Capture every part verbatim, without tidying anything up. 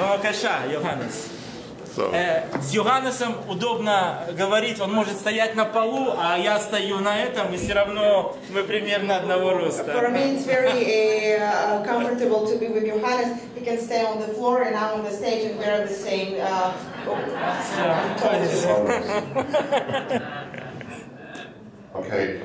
Бакаша, Иоханнес. С Иоханнесом удобно говорить, он может стоять на полу, а я стою на этом, и все равно мы примерно одного роста. For me it's very uh, comfortable to be with Johannes. He can stay on the floor and I'm on the stage and we're the same. Uh, oh. Okay.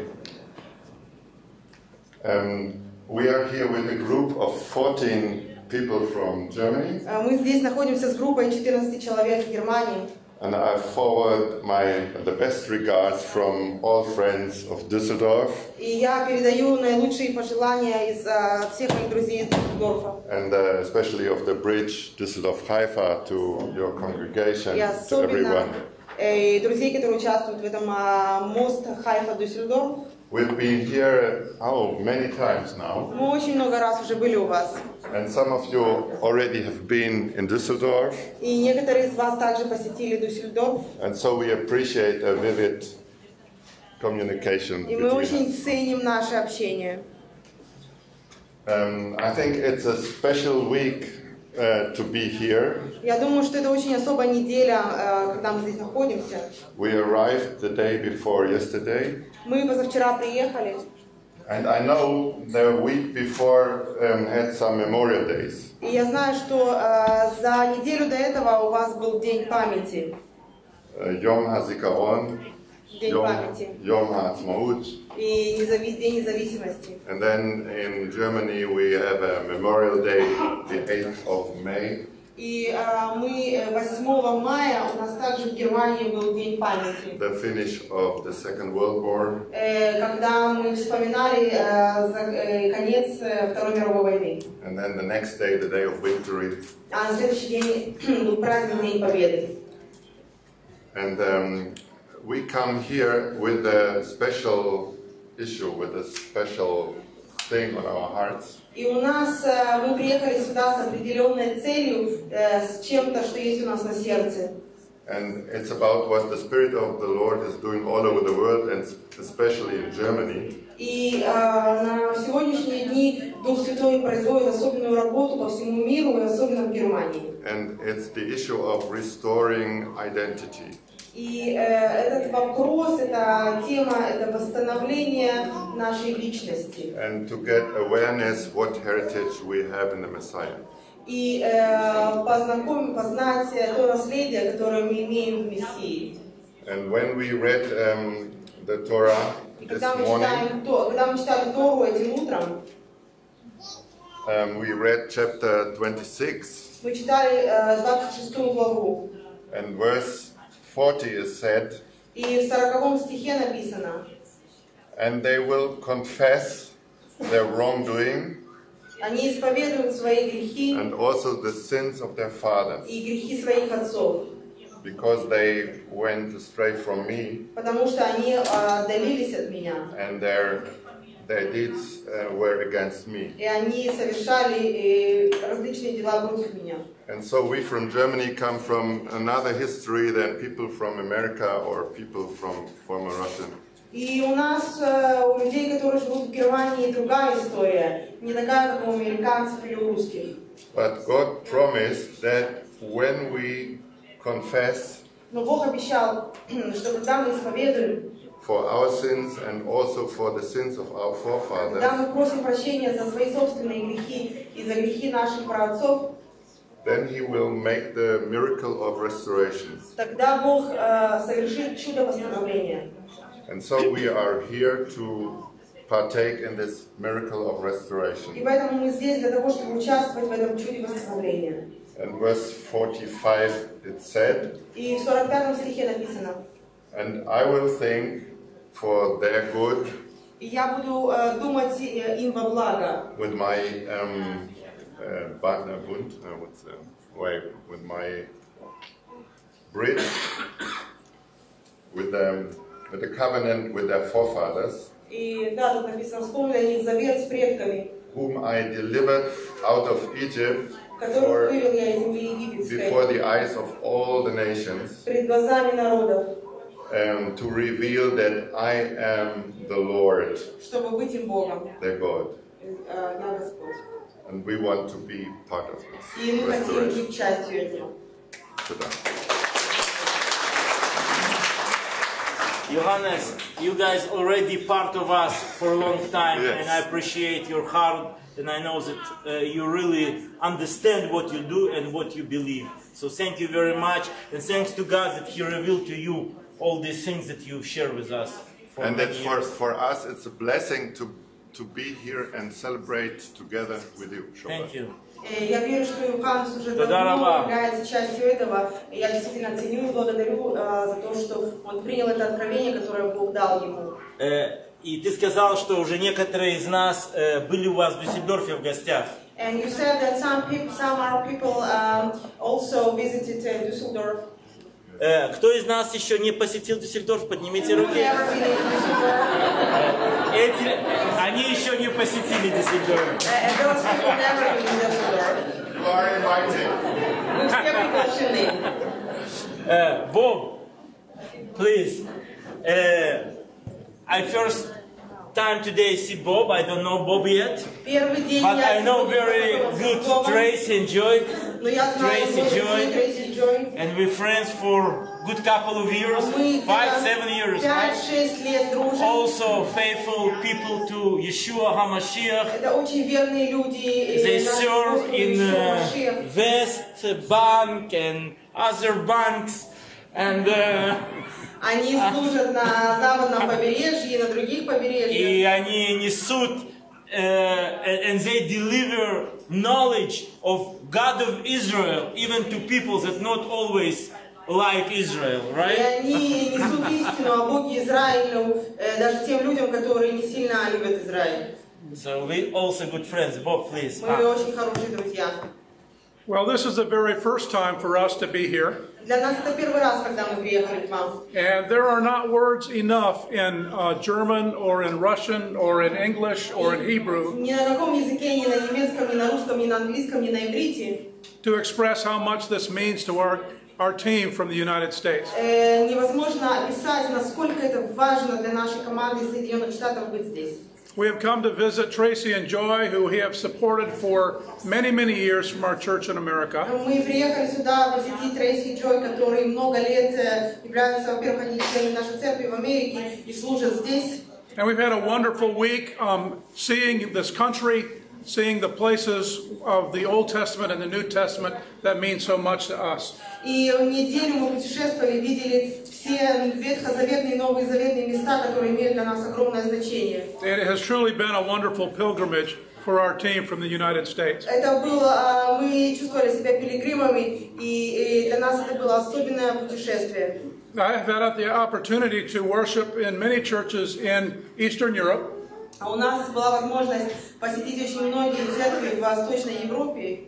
Um, we are here with a group of fourteen. People from Germany. Мы здесь находимся с группой четырнадцати человек из Германии. And I forward my the best regards from all friends of Düsseldorf. И я передаю наилучшие пожелания из всех моих друзей из Дюссельдорфа. And especially of the bridge Düsseldorf Haifa to your congregation, to everyone. И друзей, которые участвуют в этом мост Хайфа Дюссельдорф. We've been here oh many times now. Мы очень много раз уже были у вас. And some of you already have been in Düsseldorf. И некоторые из вас также посетили Düsseldorf. And so we appreciate a vivid communication. И мы очень ценим наше общение. I think it's a special week uh, to be here. Я думаю, что это очень особая неделя, когда мы здесь находимся. We arrived the day before yesterday. Мы позавчера приехали. And I know the week before um, had some Memorial Days. И я знаю, что за неделю до этого у вас был день памяти. Йом Хазикарон. День памяти. Йом Хацмаут. И день независимости. And then in Germany we have a Memorial Day, the eighth of May. И мы восьмого мая у нас также в Германии был день памяти. The finish of the Second World War. Когда мы вспоминали конец Второй мировой войны. And then the next day, the day of victory. А на следующий день был праздник День Победы. And um, we come here with a special issue, with a special thing on our hearts. И у нас, мы приехали сюда с определенной целью, с чем-то, что есть у нас на сердце. And it's about what the Spirit of the Lord is doing all over the world, and especially in Germany. И на сегодняшние дни Дух Святой производит особенную работу по всему миру, и особенно в Германии. And it's the issue of restoring identity. И этот вопрос, эта тема, это восстановление нашей личности. And to get awareness what heritage we have in the Messiah. И познакомить, познать то наследие, которое мы имеем в Мессии. And when we read um, the Torah this morning, когда мы читали Тору этим утром, um, we read chapter twenty-six. Мы читали двадцать шестую главу. And verse forty is said, и в сороковом стихе написано, and they will confess their wrongdoing, они исповедуют свои грехи, and also the sins of their fathers, и грехи своих отцов, because they went astray from me, потому что они отдалились от меня, and their their deeds were against me, и они совершали различные дела против меня. And so we from Germany come from another history than people from America or people from former Russia. И у нас у людей, которые живут в Германии, другая история, не такая, как у американцев или у русских. But God promised that when we confess, но Бог обещал, что когда мы исповедуем for our sins and also for the sins of our forefathers, когда мы просим прощения за свои собственные грехи и за грехи наших праотцов, then He will make the miracle of restoration. Тогда Бог совершит чудо восстановления. And so we are here to partake in this miracle of restoration. И поэтому мы здесь для того, чтобы участвовать в этом чуде восстановления. And verse forty-five it said. И в сорок пятом стихе написано. And I will think for their good. И я буду думать им во благо. With my um. Partner Bund, with uh, with my bridge, with um, with the covenant with their forefathers, whom I delivered out of Egypt for, before the eyes of all the nations, um, to reveal that I am the Lord, the God. And we want to be part of this. И мы хотим быть частью этого. Johannes, you guys already part of us for a long time, yes. And I appreciate your heart, and I know that uh, you really understand what you do and what you believe. So thank you very much, and thanks to God that He revealed to you all these things that you share with us. And that for, for us it's a blessing to, to be here and celebrate together with you. Thank you. Я верю, что Иоханнес уже давно является частью этого. Я действительно ценю и благодарю за то, что он принял это откровение, которое Бог дал ему. И ты сказал, что уже некоторые из нас были у вас в Дюссельдорфе в гостях. And you said that some people, some our people also visited Düsseldorf. Кто из нас еще не посетил Дюссельдорф? Поднимите руки. Эти, они еще не посетили Дюссельдорф. Боб, please. Uh, I first time today see Bob. I don't know Bob yet, but I know very good Trace and Joy. Trace and Joy. And we're friends for good couple of years, five, seven years. Also faithful people to Yeshua Hamashiach. They serve in uh, West Bank and other banks. And uh, они служат на Западном побережье и на других побережьях. И они несут. Uh, and they deliver knowledge of God of Israel even to people that not always like Israel, right? Они несут истину о Боге Израилю даже тем людям, которые не сильно любят Израиль. So we also good friends, Bob, please. Мы очень хорошие друзья. Well, this is the very first time for us to be here. Для нас это первый раз, когда мы приехали к вам. And there are not words enough in uh, German or in Russian or in English or in Hebrew. Ни на каком языке, ни на немецком, ни на русском, ни на английском, ни на иврите. To express how much this means to our our team from the United States. Невозможно описать, насколько это важно для нашей команды из Соединенных Штатов быть здесь. We have come to visit Tracy and Joy, who we have supported for many, many years from our church in America. Мы приехали сюда посетить Трейси и Джой, которые много лет являются, во-первых, они членами нашей церкви в Америке и служат здесь. And we've had a wonderful week, um, seeing this country, seeing the places of the Old Testament and the New Testament that mean so much to us. И неделю мы путешествовали, видели все ветхозаветные и новые заветные места, которые имеют для нас огромное значение. It has truly been a wonderful pilgrimage for our team from the United States. Это было, мы чувствовали себя пилигримами, и для нас это было особенное путешествие. I have had the opportunity to worship in many churches in Eastern Europe. А у нас была возможность посетить очень многие церкви в Восточной Европе.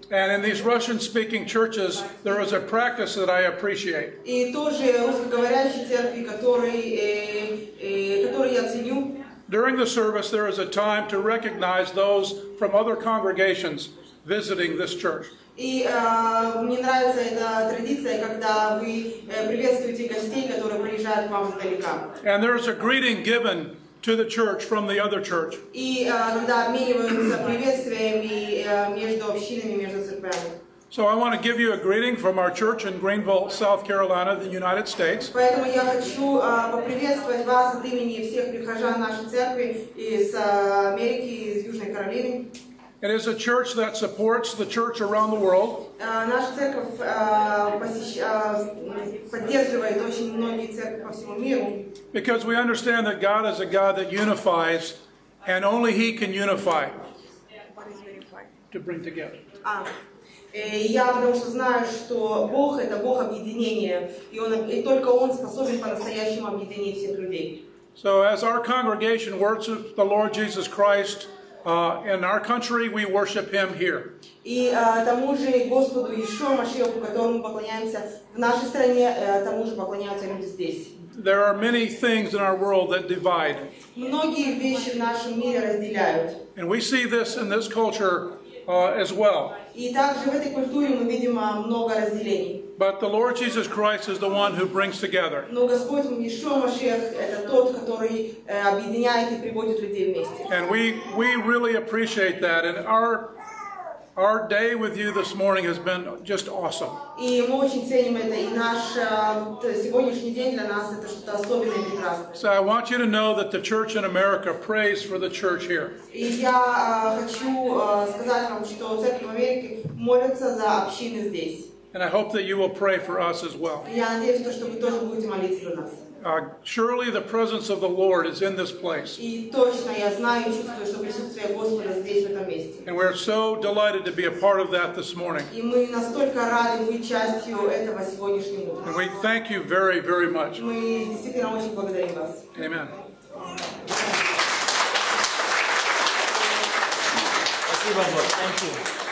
И тоже русскоговорящие церкви, которые, которые я ценю. During the service, there is a time to recognize those from other congregations visiting this church. И мне нравится эта традиция, когда вы приветствуете гостей, которые приезжают к вам издалека. And there is a greeting given to the church from the other church. So I want to give you a greeting from our church in Greenville, South Carolina, the United States. It is a church that supports the church around the world. Because we understand that God is a God that unifies, and only He can unify. What is unify? To bring together. Я потому что знаю, что Бог это Бог объединения, и Он и только Он способен по-настоящему объединить всех людей. So as our congregation worships the Lord Jesus Christ. Uh, in our country, we worship Him here. There are many things in our world that divide. And we see this in this culture uh, as well. But the Lord Jesus Christ is the one who brings together. And we, we really appreciate that. And our Our day with you this morning has been just awesome. И мы очень ценим это, и наш сегодняшний день для нас это что-то особенное и прекрасное. So I want you to know that the church in America prays for the church here. И я хочу сказать вам, что церковь в Америке молится за общины здесь. And I hope that you will pray for us as well. Я надеюсь, что вы тоже будете молиться за нас. Uh, surely the presence of the Lord is in this place. And we're so delighted to be a part of that this morning. And we thank you very, very much. Amen. Thank you.